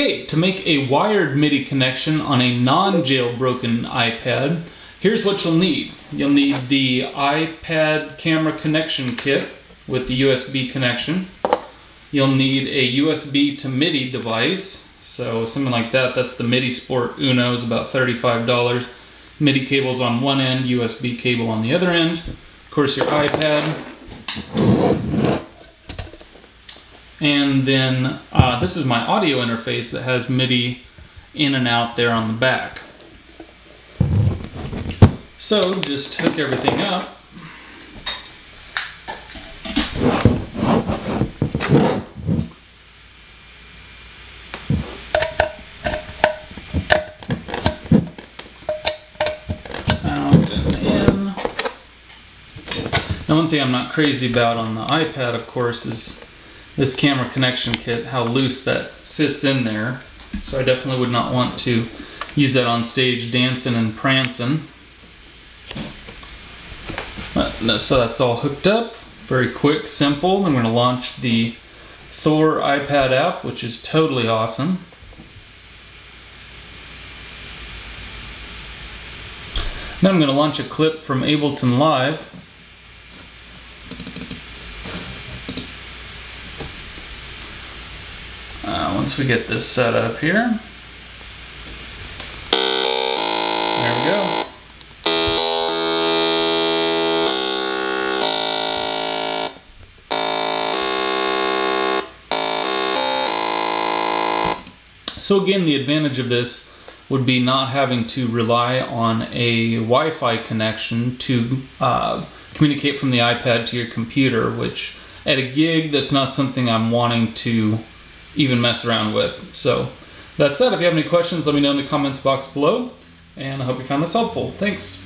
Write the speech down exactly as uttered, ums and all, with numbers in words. Okay, to make a wired MIDI connection on a non-jailbroken iPad, here's what you'll need. You'll need the iPad Camera Connection Kit with the U S B connection. You'll need a U S B to MIDI device, so something like that. That's the MIDI Sport Uno, is about thirty-five dollars. MIDI cables on one end, U S B cable on the other end. Of course, your iPad. And then uh, this is my audio interface that has MIDI in and out there on the back. So just hook everything up. Out and in. Now, one thing I'm not crazy about on the iPad, of course, is this camera connection kit, how loose that sits in there. So I definitely would not want to use that on stage dancing and prancing. But, so that's all hooked up. Very quick, simple. I'm gonna launch the Thor iPad app, which is totally awesome. Then I'm gonna launch a clip from Ableton Live. Uh, once we get this set up here, there we go. So again, the advantage of this would be not having to rely on a Wi-Fi connection to uh, communicate from the iPad to your computer, which at a gig, that's not something I'm wanting to even mess around with. So that's that. If you have any questions, let me know in the comments box below, and I hope you found this helpful. Thanks.